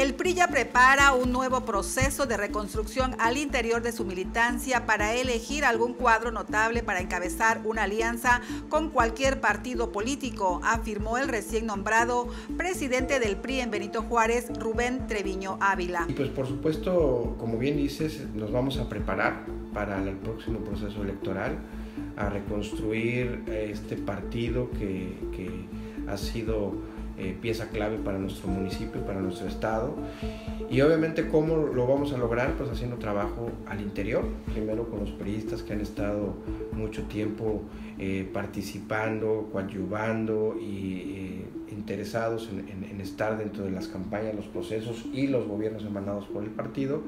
El PRI ya prepara un nuevo proceso de reconstrucción al interior de su militancia para elegir algún cuadro notable para encabezar una alianza con cualquier partido político, afirmó el recién nombrado presidente del PRI en Benito Juárez, Rubén Treviño Ávila. Y pues por supuesto, como bien dices, nos vamos a preparar para el próximo proceso electoral, a reconstruir este partido que ha sido pieza clave para nuestro municipio, para nuestro estado. Y obviamente, ¿cómo lo vamos a lograr? Pues haciendo trabajo al interior, primero con los priistas que han estado mucho tiempo participando, coadyuvando y interesados en estar dentro de las campañas, los procesos y los gobiernos emanados por el partido,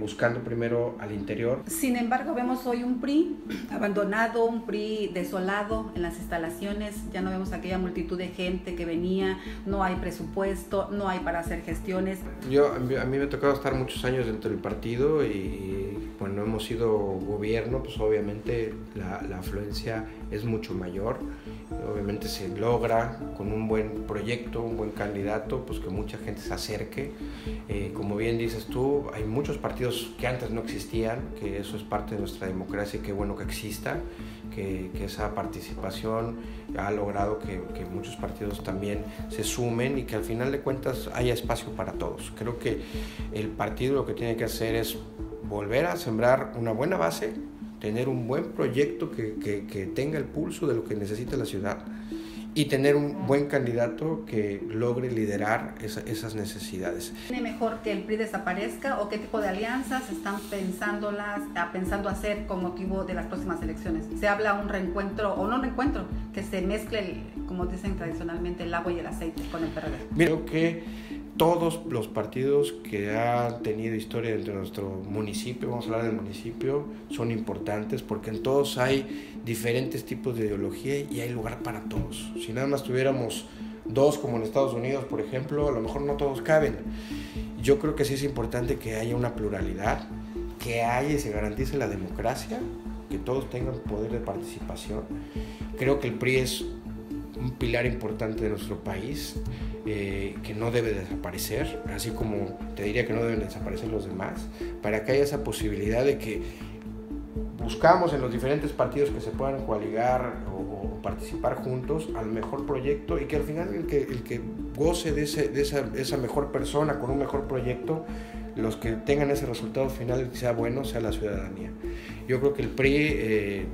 buscando primero al interior. Sin embargo, vemos hoy un PRI abandonado, un PRI desolado en las instalaciones. Ya no vemos aquella multitud de gente que venía, no hay presupuesto, no hay para hacer gestiones. A mí me ha tocado estar muchos años dentro del partido y cuando hemos sido gobierno, pues obviamente la afluencia es mucho mayor. Obviamente se logra con un buen proyecto, un buen candidato, pues que mucha gente se acerque. Como bien dices tú, hay muchos partidos que antes no existían, que eso es parte de nuestra democracia y qué bueno que exista, que esa participación ha logrado que muchos partidos también se sumen y que al final de cuentas haya espacio para todos. Creo que el partido lo que tiene que hacer es volver a sembrar una buena base, tener un buen proyecto que tenga el pulso de lo que necesita la ciudad y tener un buen candidato que logre liderar esas necesidades. ¿Es mejor que el PRI desaparezca o qué tipo de alianzas están pensando hacer con motivo de las próximas elecciones? Se habla un reencuentro o no reencuentro, que se mezcle, como dicen tradicionalmente, el agua y el aceite con el PRD. Creo que todos los partidos que han tenido historia dentro de nuestro municipio, vamos a hablar del municipio, son importantes porque en todos hay diferentes tipos de ideología y hay lugar para todos. Si nada más tuviéramos dos, como en Estados Unidos, por ejemplo, a lo mejor no todos caben. Yo creo que sí es importante que haya una pluralidad, que haya y se garantice la democracia, que todos tengan poder de participación. Creo que el PRI es un pilar importante de nuestro país, que no debe desaparecer, así como te diría que no deben desaparecer los demás, para que haya esa posibilidad de que buscamos en los diferentes partidos que se puedan coaligar o participar juntos al mejor proyecto y que al final el que goce de esa mejor persona con un mejor proyecto, los que tengan ese resultado final que sea bueno, sea la ciudadanía. Yo creo que el PRI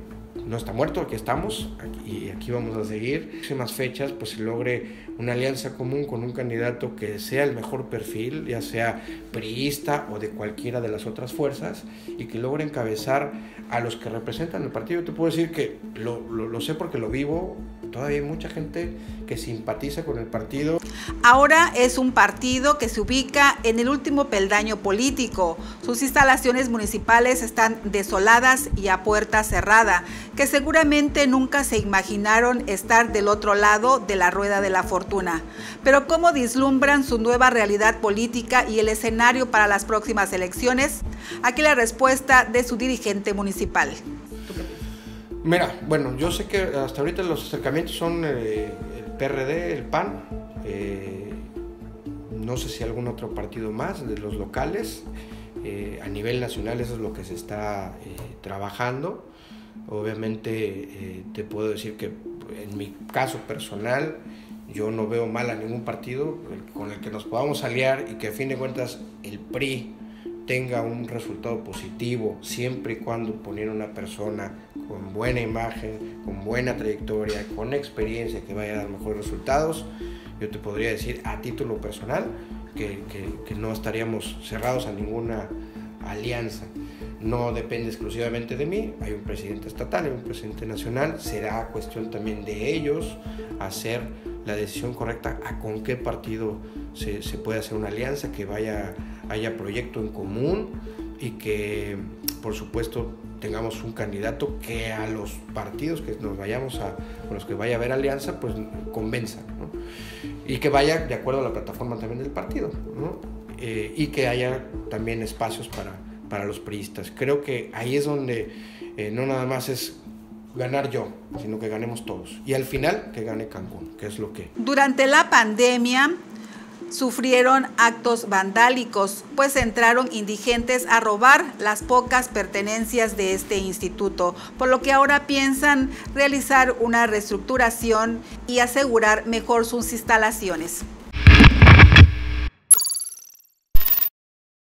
no está muerto, aquí estamos y aquí vamos a seguir. En próximas fechas pues se logre una alianza común con un candidato que sea el mejor perfil, ya sea priista o de cualquiera de las otras fuerzas, y que logre encabezar a los que representan el partido. Yo te puedo decir que lo sé porque lo vivo, todavía hay mucha gente que simpatiza con el partido. Ahora es un partido que se ubica en el último peldaño político. Sus instalaciones municipales están desoladas y a puerta cerrada, que seguramente nunca se imaginaron estar del otro lado de la rueda de la fortuna. Pero ¿cómo vislumbran su nueva realidad política y el escenario para las próximas elecciones? Aquí la respuesta de su dirigente municipal. Mira, bueno, yo sé que hasta ahorita los acercamientos son el PRD, el PAN, no sé si algún otro partido más de los locales. A nivel nacional eso es lo que se está trabajando. Obviamente te puedo decir que en mi caso personal yo no veo mal a ningún partido con el que nos podamos aliar y que a fin de cuentas el PRI tenga un resultado positivo, siempre y cuando poner una persona con buena imagen, con buena trayectoria, con experiencia que vaya a dar mejores resultados. Yo te podría decir a título personal que no estaríamos cerrados a ninguna alianza. No depende exclusivamente de mí, hay un presidente estatal, hay un presidente nacional, será cuestión también de ellos hacer la decisión correcta a con qué partido se puede hacer una alianza, que haya proyecto en común y que por supuesto tengamos un candidato que a los partidos que nos vayamos con los que vaya a haber alianza, pues convenza, ¿no? Y que vaya de acuerdo a la plataforma también del partido, ¿no? Y que haya también espacios para los priistas. Creo que ahí es donde no nada más es ganar yo, sino que ganemos todos. Y al final, que gane Cancún, que es lo que... Durante la pandemia, sufrieron actos vandálicos, pues entraron indigentes a robar las pocas pertenencias de este instituto, por lo que ahora piensan realizar una reestructuración y asegurar mejor sus instalaciones.